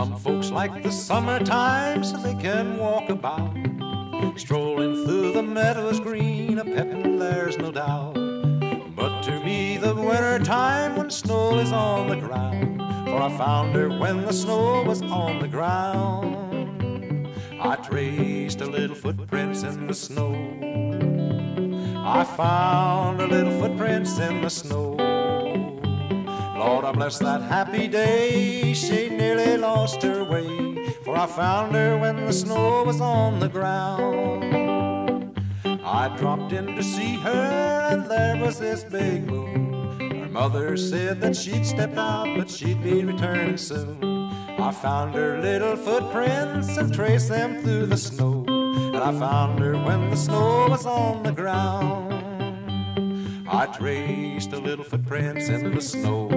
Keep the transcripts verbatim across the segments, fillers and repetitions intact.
Some folks like the summertime so they can walk about, strolling through the meadows green, a pep there's no doubt. But to me the winter time when snow is on the ground, for I found her when the snow was on the ground. I traced her little footprints in the snow, I found her little footprints in the snow. Lord, I bless that happy day, she nearly lost her way, for I found her when the snow was on the ground. I dropped in to see her, and there was this big moon. Her mother said that she'd stepped out, but she'd be returning soon. I found her little footprints and traced them through the snow, and I found her when the snow was on the ground. I traced the little footprints in the snow,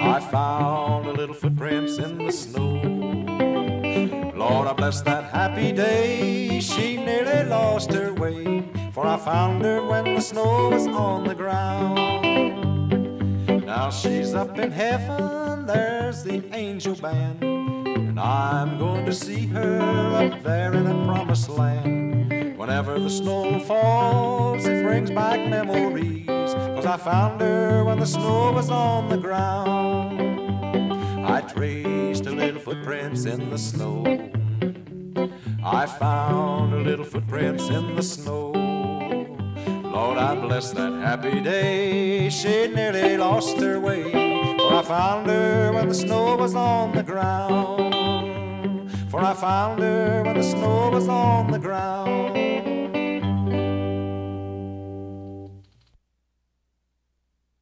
I found the little footprints in the snow. Lord, I bless that happy day, she nearly lost her way, for I found her when the snow was on the ground. Now she's up in heaven, there's the angel band, and I'm going to see her up there in the promised land. Whenever the snow falls, it brings back memories, 'cause I found her when the snow was on the ground. I traced her little footprints in the snow, I found her little footprints in the snow. Lord, I bless that happy day, she nearly lost her way, for I found her when the snow was on the ground, for I found her when the snow was on the ground.